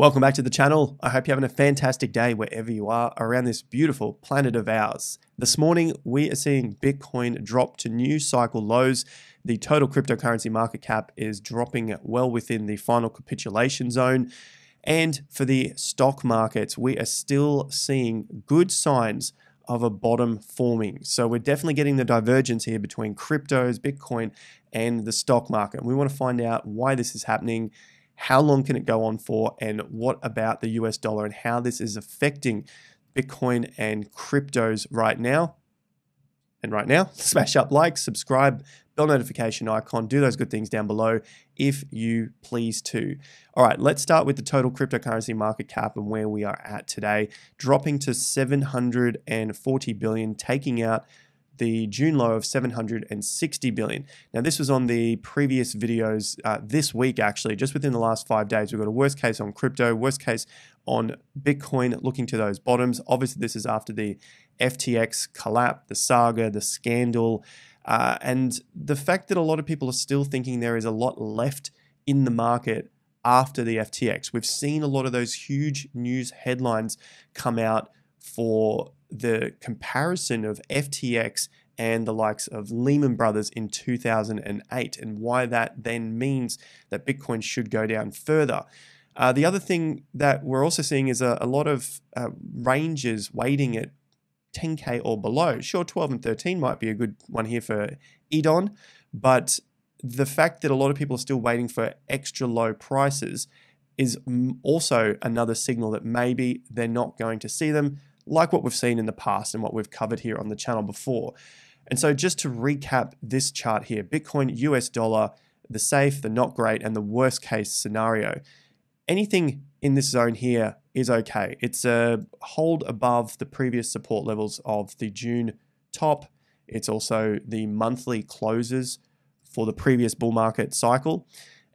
Welcome back to the channel. I hope you're having a fantastic day wherever you are around this beautiful planet of ours. This morning, we are seeing Bitcoin drop to new cycle lows. The total cryptocurrency market cap is dropping well within the final capitulation zone. And for the stock market, we are still seeing good signs of a bottom forming. So we're definitely getting the divergence here between cryptos, Bitcoin, and the stock market. We want to find out why this is happening. How long can it go on for? And what about the US dollar and how this is affecting Bitcoin and cryptos right now? And right now, smash up like, subscribe, bell notification icon, do those good things down below if you please too. All right, let's start with the total cryptocurrency market cap and where we are at today, dropping to 740 billion, taking out the June low of 760 billion. Now this was on the previous videos this week actually, just within the last 5 days. We've got a worst case on crypto, worst case on Bitcoin, looking to those bottoms. Obviously this is after the FTX collapse, the saga, the scandal, and the fact that a lot of people are still thinking there is a lot left in the market after the FTX. We've seen a lot of those huge news headlines come out for the comparison of FTX and the likes of Lehman Brothers in 2008 and why that then means that Bitcoin should go down further. The other thing that we're also seeing is a lot of ranges waiting at 10K or below. Sure, 12 and 13 might be a good one here for EDON, but the fact that a lot of people are still waiting for extra low prices is also another signal that maybe they're not going to see them, like what we've seen in the past and what we've covered here on the channel before. And so just to recap this chart here, Bitcoin, US dollar, the safe, the not great, and the worst case scenario. Anything in this zone here is okay. It's a hold above the previous support levels of the June top. It's also the monthly closes for the previous bull market cycle.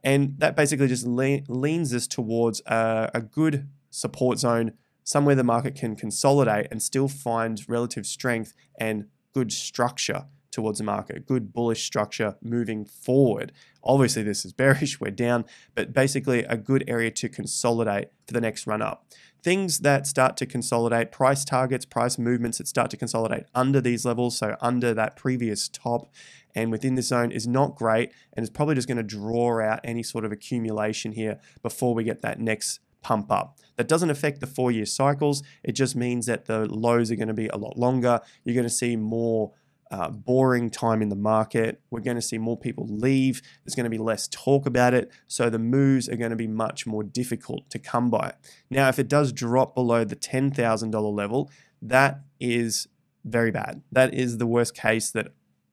And that basically just leans us towards a good support zone, somewhere the market can consolidate and still find relative strength and good structure towards the market, good bullish structure moving forward. Obviously this is bearish, we're down, but basically a good area to consolidate for the next run up. Things that start to consolidate, price targets, price movements that start to consolidate under these levels, so under that previous top and within this zone is not great, and it's probably just going to draw out any sort of accumulation here before we get that next pump up. That doesn't affect the 4-year cycles, it just means that the lows are going to be a lot longer, you're going to see more boring time in the market, we're going to see more people leave, there's going to be less talk about it, so the moves are going to be much more difficult to come by. Now if it does drop below the $10,000 level, that is very bad. That is the worst case that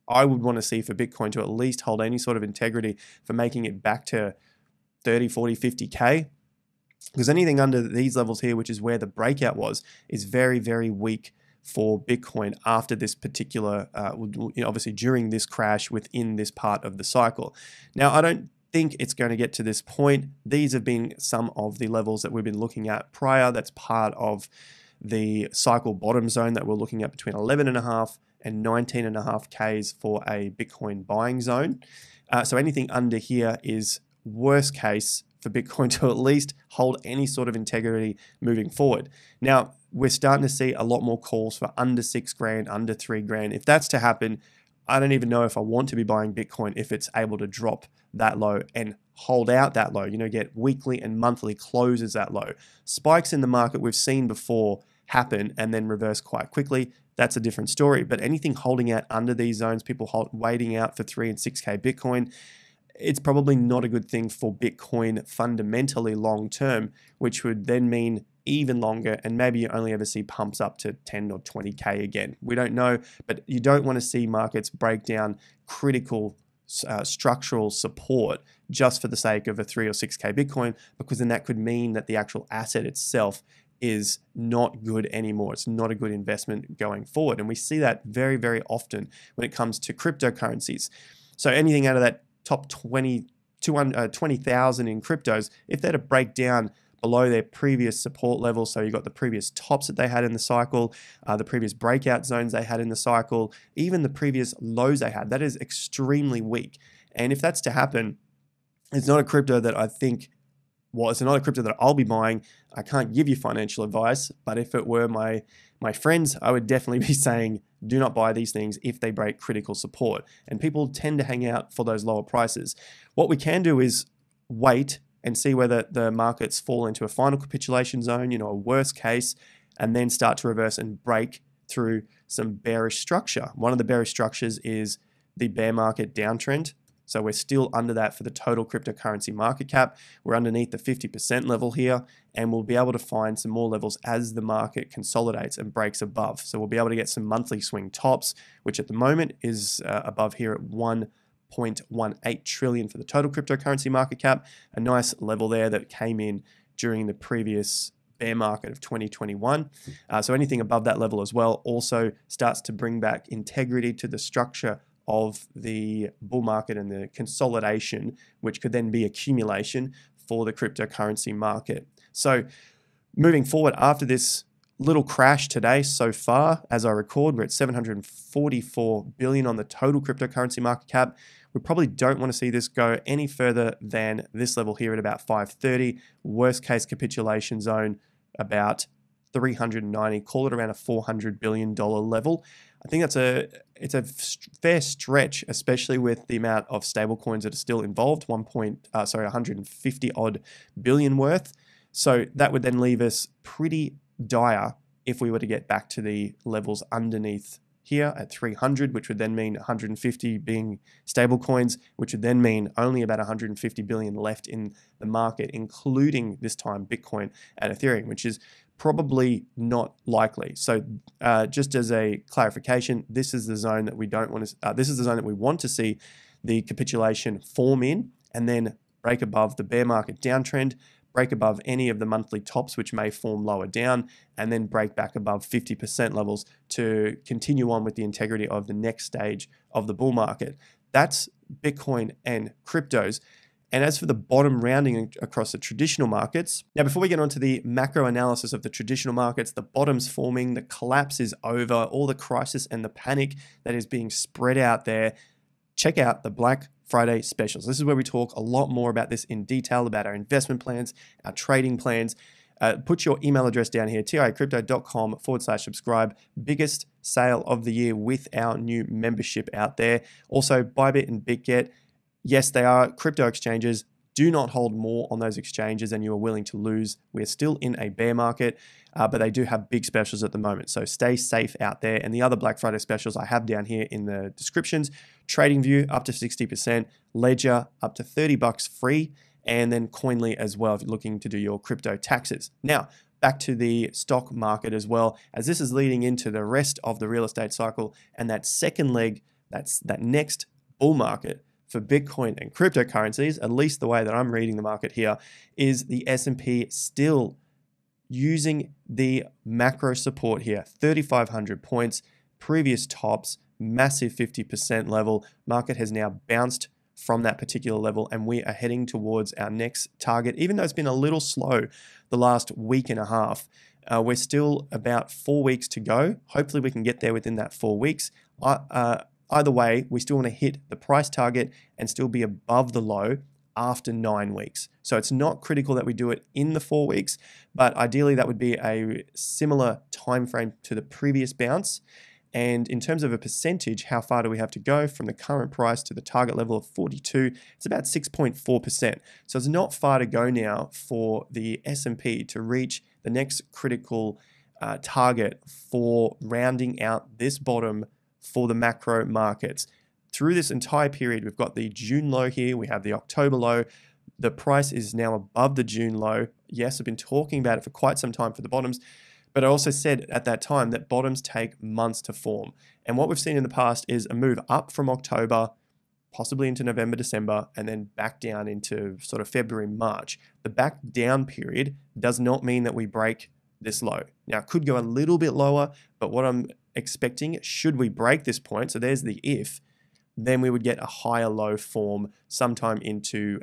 I would want to see for Bitcoin to at least hold any sort of integrity for making it back to 30, 40, 50K. Because anything under these levels here, which is where the breakout was, is very, very weak for Bitcoin after this particular, obviously during this crash within this part of the cycle. Now, I don't think it's going to get to this point. These have been some of the levels that we've been looking at prior. That's part of the cycle bottom zone that we're looking at between 11.5 and 19.5 Ks for a Bitcoin buying zone. So anything under here is worst case for Bitcoin to at least hold any sort of integrity moving forward. Now, we're starting to see a lot more calls for under $6,000, under $3,000. If that's to happen, I don't even know if I want to be buying Bitcoin if it's able to drop that low and hold out that low, you know, get weekly and monthly closes that low. Spikes in the market we've seen before happen and then reverse quite quickly. That's a different story. But anything holding out under these zones, people waiting out for 3 and 6K Bitcoin, it's probably not a good thing for Bitcoin fundamentally long term, which would then mean even longer, and maybe you only ever see pumps up to 10 or 20K again. We don't know, but you don't want to see markets break down critical structural support just for the sake of a 3 or 6K Bitcoin, because then that could mean that the actual asset itself is not good anymore. It's not a good investment going forward. And we see that very, very often when it comes to cryptocurrencies. So anything out of that top 20,000 in cryptos, if they're to break down below their previous support level, so you've got the previous tops that they had in the cycle, the previous breakout zones they had in the cycle, even the previous lows they had, that is extremely weak. And if that's to happen, it's not a crypto that I think well, it's another crypto that I'll be buying. I can't give you financial advice, but if it were my friends, I would definitely be saying, do not buy these things if they break critical support. And people tend to hang out for those lower prices. What we can do is wait and see whether the markets fall into a final capitulation zone, you know, a worst case, and then start to reverse and break through some bearish structure. One of the bearish structures is the bear market downtrend. So we're still under that for the total cryptocurrency market cap. We're underneath the 50% level here, and we'll be able to find some more levels as the market consolidates and breaks above. So we'll be able to get some monthly swing tops, which at the moment is above here at 1.18 trillion for the total cryptocurrency market cap, a nice level there that came in during the previous bear market of 2021. So anything above that level as well also starts to bring back integrity to the structure of the bull market and the consolidation, which could then be accumulation for the cryptocurrency market. So moving forward after this little crash today so far, as I record, we're at 744 billion on the total cryptocurrency market cap. We probably don't want to see this go any further than this level here at about 530. Worst case capitulation zone, about 390, call it around a $400 billion level. I think that's a fair stretch, especially with the amount of stablecoins that are still involved, 150 odd billion worth. So that would then leave us pretty dire if we were to get back to the levels underneath here at 300, which would then mean 150 being stablecoins, which would then mean only about 150 billion left in the market, including this time Bitcoin and Ethereum, which is probably not likely. So just as a clarification, this is the zone that we don't want to, this is the zone that we want to see the capitulation form in, and then break above the bear market downtrend, break above any of the monthly tops, which may form lower down, and then break back above 50% levels to continue on with the integrity of the next stage of the bull market. That's Bitcoin and cryptos. And as for the bottom rounding across the traditional markets, now before we get on to the macro analysis of the traditional markets, the bottom's forming, the collapse is over, all the crisis and the panic that is being spread out there, check out the Black Friday specials. This is where we talk a lot more about this in detail, about our investment plans, our trading plans. Put your email address down here, tiacrypto.com/subscribe. Biggest sale of the year with our new membership out there. Also, Bybit and BitGet. Yes, they are crypto exchanges. Do not hold more on those exchanges than you are willing to lose. We're still in a bear market, but they do have big specials at the moment. So stay safe out there. And the other Black Friday specials I have down here in the descriptions, TradingView up to 60%, Ledger up to $30 free, and then Coinly as well if you're looking to do your crypto taxes. Now, back to the stock market as well, as this is leading into the rest of the real estate cycle and that second leg, that's that next bull market for Bitcoin and cryptocurrencies, at least the way that I'm reading the market here, is the S&P still using the macro support here, 3,500 points, previous tops, massive 50% level. Market has now bounced from that particular level, and we are heading towards our next target. Even though it's been a little slow the last week and a half, we're still about 4 weeks to go. Hopefully we can get there within that 4 weeks. Either way, we still want to hit the price target and still be above the low after 9 weeks. So it's not critical that we do it in the 4 weeks, but ideally that would be a similar time frame to the previous bounce. And in terms of a percentage, how far do we have to go from the current price to the target level of 42? It's about 6.4%. So it's not far to go now for the S&P to reach the next critical target for rounding out this bottom for the macro markets. Through this entire period, we've got the June low here, we have the October low. The price is now above the June low. Yes, I've been talking about it for quite some time for the bottoms, but I also said at that time that bottoms take months to form. And what we've seen in the past is a move up from October, possibly into November, December, and then back down into sort of February, March. The back down period does not mean that we break this low. Now, it could go a little bit lower, but what I'm expecting, should we break this point, so there's the if, then we would get a higher low form sometime into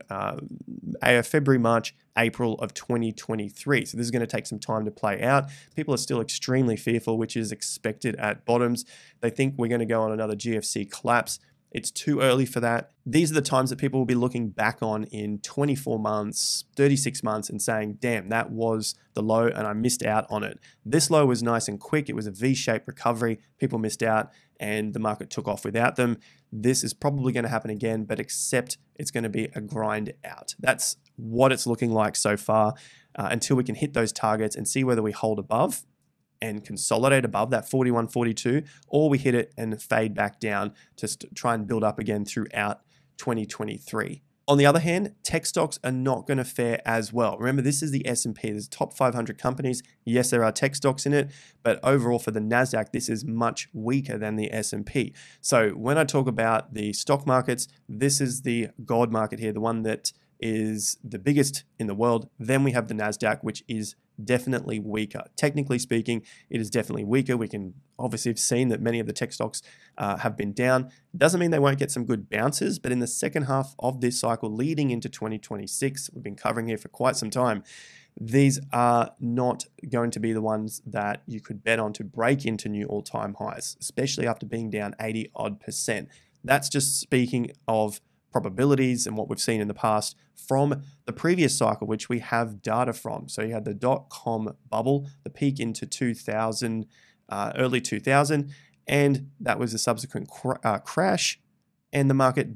February, March, April of 2023. So this is going to take some time to play out. People are still extremely fearful, which is expected at bottoms. They think we're going to go on another GFC collapse. It's too early for that. These are the times that people will be looking back on in 24 months, 36 months and saying, damn, that was the low and I missed out on it. This low was nice and quick. It was a V-shaped recovery. People missed out and the market took off without them. This is probably going to happen again, but except it's going to be a grind out. That's what it's looking like so far until we can hit those targets and see whether we hold above and consolidate above that 41.42, or we hit it and fade back down to try and build up again throughout 2023. On the other hand, tech stocks are not going to fare as well. Remember, this is the S&P, there's top 500 companies. Yes, there are tech stocks in it, but overall for the NASDAQ, this is much weaker than the S&P. So when I talk about the stock markets, this is the God market here, the one that is the biggest in the world. Then we have the NASDAQ, which is definitely weaker. Technically speaking, it is definitely weaker. We can obviously have seen that many of the tech stocks have been down. Doesn't mean they won't get some good bounces, but in the second half of this cycle leading into 2026, we've been covering here for quite some time, these are not going to be the ones that you could bet on to break into new all-time highs, especially after being down 80-odd%. That's just speaking of probabilities and what we've seen in the past from the previous cycle, which we have data from. So you had the dot-com bubble, the peak into 2000, early 2000, and that was a subsequent crash, and the market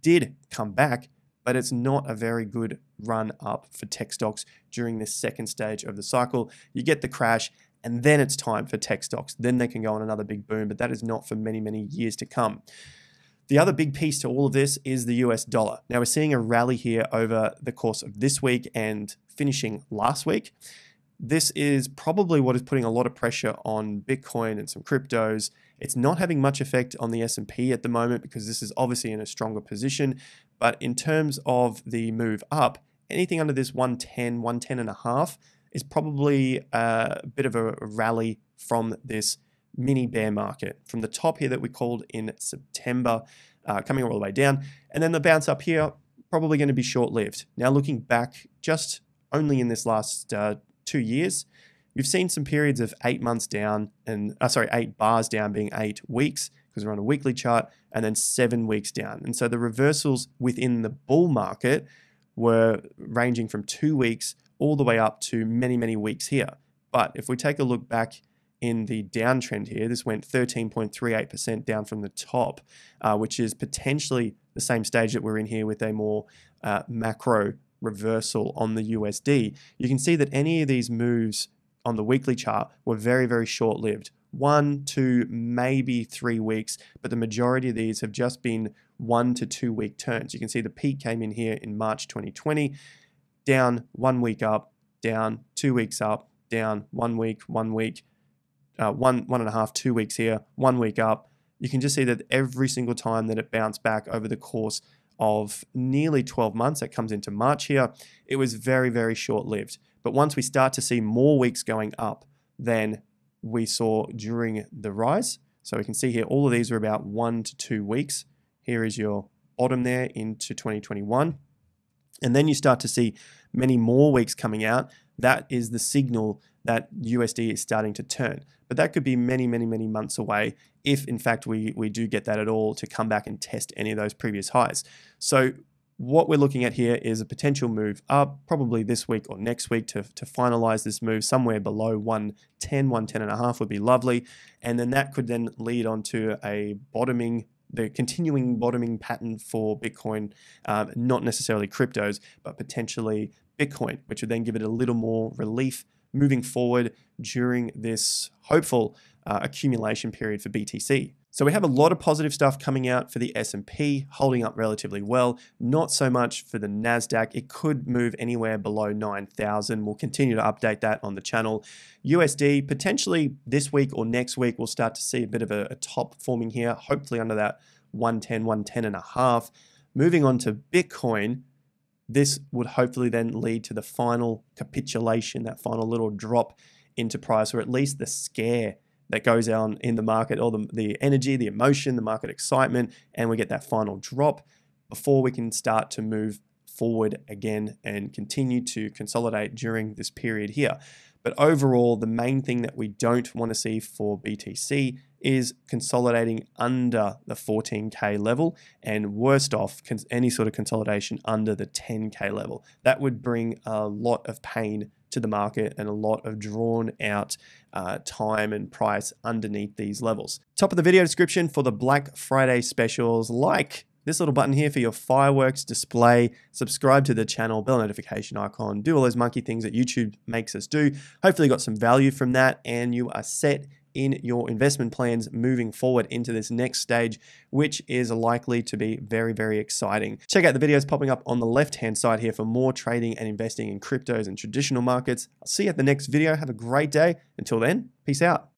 did come back, but it's not a very good run up for tech stocks during this second stage of the cycle. You get the crash, and then it's time for tech stocks. Then they can go on another big boom, but that is not for many, many years to come. The other big piece to all of this is the US dollar. Now we're seeing a rally here over the course of this week and finishing last week. This is probably what is putting a lot of pressure on Bitcoin and some cryptos. It's not having much effect on the S&P at the moment because this is obviously in a stronger position. But in terms of the move up, anything under this 110, 110 and a half is probably a bit of a rally from this mini bear market from the top here that we called in September, coming all the way down, and then the bounce up here probably going to be short-lived. Now looking back just only in this last 2 years, we've seen some periods of 8 months down and 8 bars down being 8 weeks because we're on a weekly chart, and then 7 weeks down. And so the reversals within the bull market were ranging from 2 weeks all the way up to many, many weeks here. But if we take a look back in the downtrend here, this went 13.38% down from the top, which is potentially the same stage that we're in here with a more macro reversal on the USD. You can see that any of these moves on the weekly chart were very, very short-lived. 1 to maybe 3 weeks, but the majority of these have just been 1 to 2 week turns. You can see the peak came in here in March 2020, down 1 week up, down 2 weeks up, down 1 week, 1 week, 1.5, 2 weeks here, 1 week up. You can just see that every single time that it bounced back over the course of nearly 12 months, that comes into March here, it was very, very short-lived. But once we start to see more weeks going up than we saw during the rise, so we can see here all of these are about 1 to 2 weeks. Here is your bottom there into 2021. And then you start to see many more weeks coming out. That is the signal that USD is starting to turn. But that could be many, many, many months away if, in fact, we do get that at all to come back and test any of those previous highs. So what we're looking at here is a potential move up, probably this week or next week to finalize this move. Somewhere below 110, 110 and a half would be lovely. And then that could then lead on to a bottoming, the continuing bottoming pattern for Bitcoin, not necessarily cryptos, but potentially Bitcoin, which would then give it a little more relief moving forward during this hopeful accumulation period for BTC. So we have a lot of positive stuff coming out for the S&P, holding up relatively well, not so much for the NASDAQ. It could move anywhere below 9,000. We'll continue to update that on the channel. USD, potentially this week or next week, we'll start to see a bit of a top forming here, hopefully under that 110, 110 and a half. Moving on to Bitcoin, this would hopefully then lead to the final capitulation, that final little drop into price, or at least the scare that goes on in the market, all the energy, the emotion, the market excitement, and we get that final drop before we can start to move forward again and continue to consolidate during this period here. But overall, the main thing that we don't want to see for BTC is consolidating under the 14K level, and worst off, any sort of consolidation under the 10K level. That would bring a lot of pain to the market and a lot of drawn out time and price underneath these levels. Top of the video description for the Black Friday specials, like this little button here for your fireworks display, subscribe to the channel, bell notification icon, do all those monkey things that YouTube makes us do. Hopefully you got some value from that and you are set in your investment plans moving forward into this next stage, which is likely to be very, very exciting. Check out the videos popping up on the left-hand side here for more trading and investing in cryptos and traditional markets. I'll see you at the next video. Have a great day. Until then, peace out.